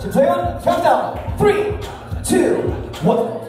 지금 저희는 countdown 3, 2, 1